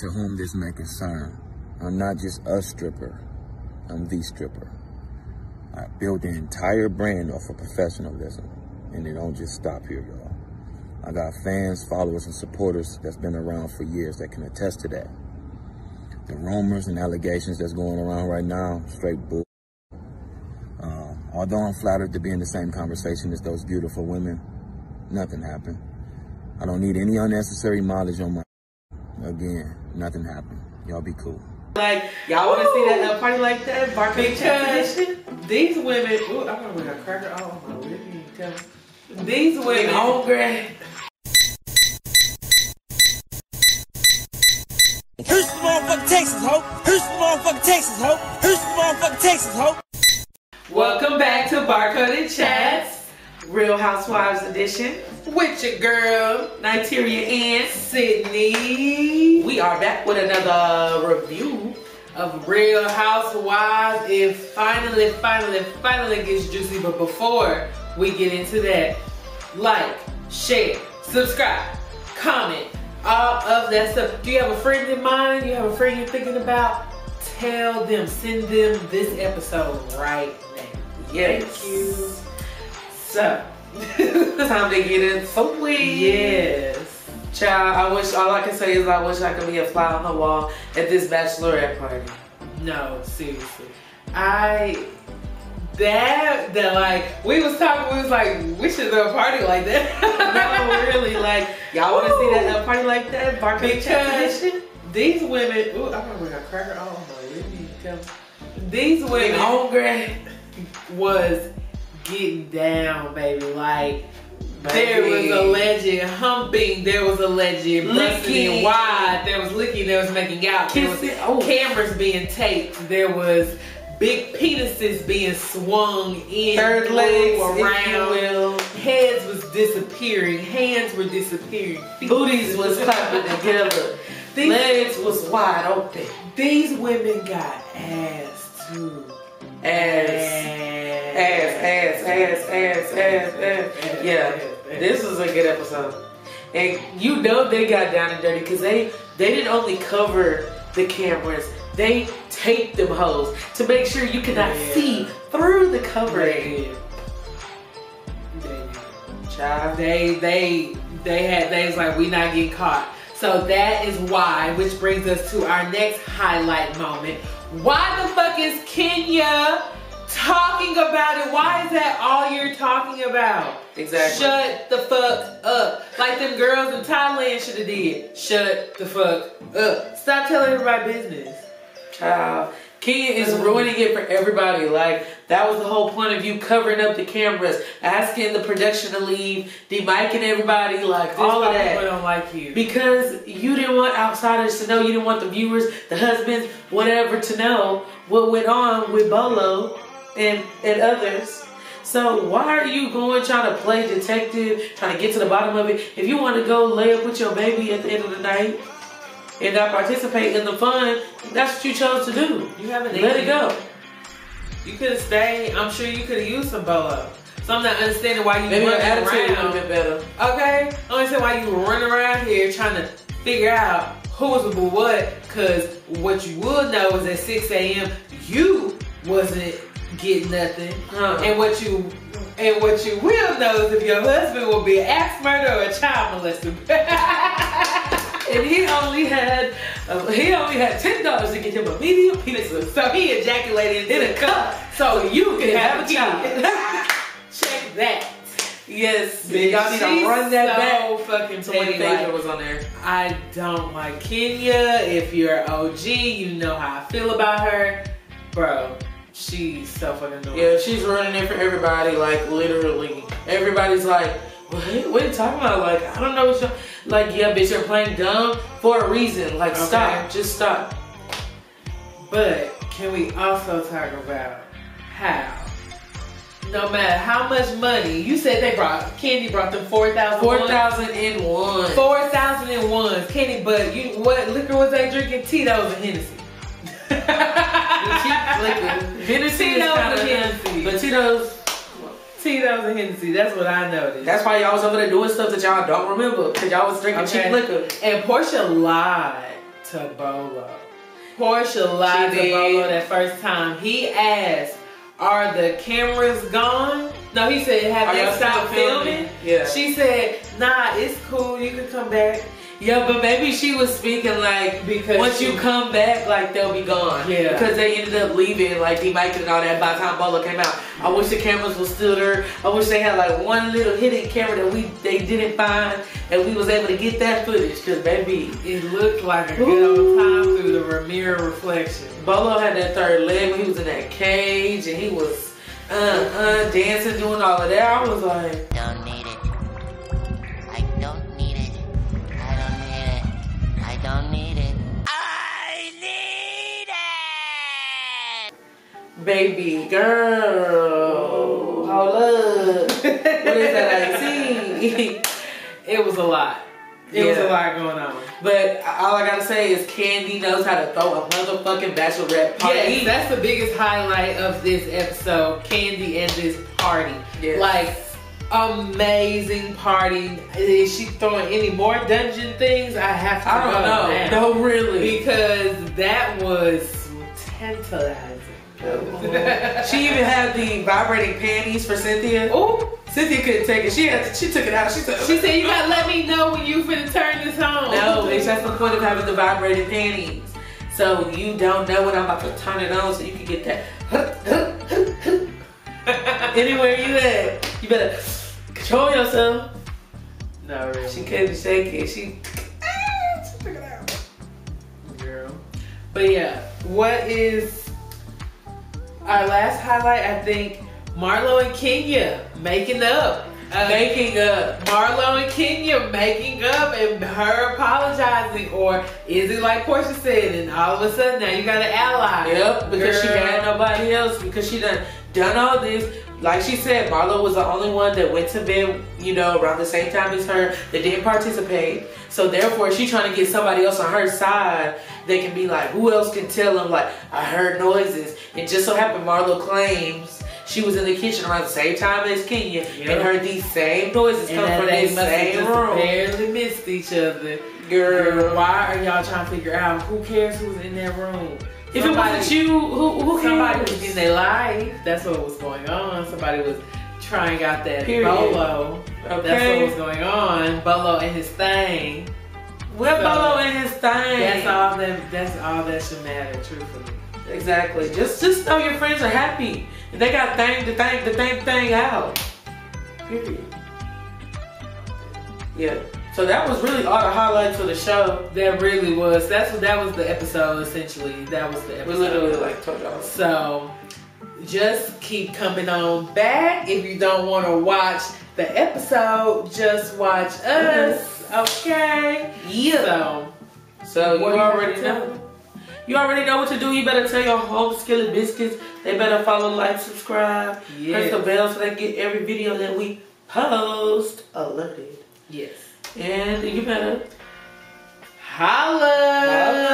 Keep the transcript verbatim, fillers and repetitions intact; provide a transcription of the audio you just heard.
to whom this may concern. I'm not just a stripper, I'm the stripper. I built an entire brand off of professionalism, and it don't just stop here, y'all. I got fans, followers, and supporters that's been around for years that can attest to that. The rumors and allegations that's going around right now, straight bull. Uh, although I'm flattered to be in the same conversation as those beautiful women, nothing happened. I don't need any unnecessary mileage on my. Again, nothing happened. Y'all be cool. Like, y'all want to see that party like that? Barcoded Chats edition? These women, ooh, I'm gonna wear a cracker. I don't know. These women, oh girl. Who's the motherfucking Texas hope? Who's the motherfucking Texas hope? Who's the motherfucking Texas hope? Welcome back to Barcoded Chats, Real Housewives edition, with your girl Niteria and Sydney. We are back with another review of Real Housewives. It finally, finally, finally gets juicy. But before we get into that, like, share, subscribe, comment. All of that stuff. Do you have a friend in mind? You have a friend you're thinking about? Tell them. Send them this episode right now. Yes. Thank you. So, time to get in. So yes. Child, I wish, all I can say is I wish I could be a fly on the wall at this bachelorette party. No, seriously. I, that, that like, we was talking, we was like, we should do a party like that. No, really, like, y'all want to see that a party like that? Barcoded Chats edition? These women, ooh, I'm gonna bring a cracker. I don't know. These women, homegirl, was getting down, baby. Like, baby. There was alleged humping, there was alleged licking wide, there was licking, there was making out, there was oh. cameras being taped, there was big penises being swung in, third legs around, heads was disappearing, hands were disappearing, booties was clapping together, these legs was wide open. These women got ass too. Ass. Ass, ass, ass, ass, ass, ass. Yeah, this was a good episode. And you know they got down and dirty because they, they didn't only cover the cameras, they taped them hoes to make sure you cannot yeah. see through the covering. Yeah. They, child, they they they had things like we not getting caught. So that is why, which brings us to our next highlight moment. Why the fuck is Kenya talking about it? Why is that all you're talking about? Exactly. Shut the fuck up. Like them girls in Thailand should have did. Shut the fuck up. Stop telling everybody business. Child, Kenya is ruining it for everybody. Like, that was the whole point of you covering up the cameras, asking the production to leave, demiking everybody, like, all of that. People don't like you. Because you didn't want outsiders to know, you didn't want the viewers, the husbands, whatever, to know what went on with Bolo and, and others. So why are you going trying to play detective, trying to get to the bottom of it? If you want to go lay up with your baby at the end of the night, and not participate in the fun, that's what you chose to do. You haven't let it go. You could have stayed. I'm sure you could have used some Bolo. So I'm not understanding why you maybe running your attitude around. A little bit better. Okay? I understand why you run around here trying to figure out who was with what, because what you would know is at six A M you wasn't getting nothing. Huh. And what you and what you will know is if your husband will be an axe murderer or a child molester. And he only had uh, he only had ten dollars to get him a medium pizza, so he ejaculated in a cup, so you can have, have a child. Check that. Yes, bitch. Y'all need to run that so back. Fucking so petty. Like, was on there. I don't like Kenya. If you're O G, you know how I feel about her, bro. She's so fucking annoying. Yeah, she's running it for everybody. Like literally, everybody's like, what? What are you talking about? Like, I don't know what you're... Like, yeah, bitch, you're playing dumb for a reason. Like, okay. Stop. Just stop. But can we also talk about how, no matter how much money... You said they brought... Candy brought them four thousand four thousand one. four thousand one. Candy, but you, what liquor was they drinking? Tito's and Hennessy. Hennessy is kind of Hennessy. But Tito's... Tito's and Hennessy, that's what I noticed. That's why y'all was over there doing stuff that y'all don't remember, because y'all was drinking okay. cheap liquor. And Porsha lied to Bolo. Porsha lied to Bolo that first time. He asked, are the cameras gone? No, he said, have they stopped filming? Yeah. She said, nah, it's cool, you can come back. Yeah, but maybe she was speaking like, because once she, you come back, like, they'll be gone. Yeah. Because they ended up leaving, like, D-Mike and all that by the time Bolo came out. I wish the cameras were still there. I wish they had, like, one little hidden camera that we they didn't find, and we was able to get that footage, because, baby, it looked like a good old time through the mirror reflection. Bolo had that third leg when he was in that cage, and he was uh-uh dancing, doing all of that. I was like, don't need it. I don't need it. I don't need it. I don't need it. I need it! Baby girl. Hold up. What is that I see? It was a lot. It yeah. was a lot going on. But all I gotta say is Candy knows how to throw a motherfucking bachelorette party. Yes, that's the biggest highlight of this episode. Candy and this party. Yes. Like, amazing party. Is she throwing any more dungeon things? I have to I don't know. know. No, really. Because that was tantalizing. Oh. She even had the vibrating panties for Cynthia. Ooh. Cynthia couldn't take it. She had to, she took it out. She, took, she said, you gotta let me know when you finna turn this on. No, bitch, that's the point of having the vibrating panties. So you don't know when I'm about to turn it on so you can get that. Anywhere you at, you better control yourself. No, really. She couldn't shake it. She, she took it out. Girl. But yeah, what is our last highlight? I think Marlo and Kenya making up. Uh, making up. Marlo and Kenya making up and her apologizing, or is it like Porsha said and all of a sudden now you got an ally? Yep, because Girl. she got nobody else, because she done done all this. Like she said, Marlo was the only one that went to bed, you know, around the same time as her, that didn't participate. So therefore, she's trying to get somebody else on her side that can be like, who else can tell them, like, I heard noises. And just so happened, Marlo claims she was in the kitchen around the same time as Kenya, yep, and heard these same noises and come from the same room. They barely missed each other. Girl, why are y'all trying to figure out who cares who's in that room? If somebody, it wasn't you, who, who cares? Somebody was in their life. That's what was going on. Somebody was trying out that Period. Bolo. Okay. That's what was going on. Bolo and his thing. We're so, Bolo and his thing. That's all that. That's all that should matter, truthfully. Exactly. Just, just know your friends are happy. They got thing to thing to thing thing out. Period. Yeah. So that was really all the highlights of the show. That really was. That's what that was the episode essentially. That was the episode. We literally like told y'all. So just keep coming on back. If you don't want to watch the episode, just watch us. Okay. Yeah. So, so you already know. You already know what to do. You better tell your home skillet biscuits. They better follow, like, subscribe, yes, press the bell so they get every video that we post alerted. Yes. And you better holla.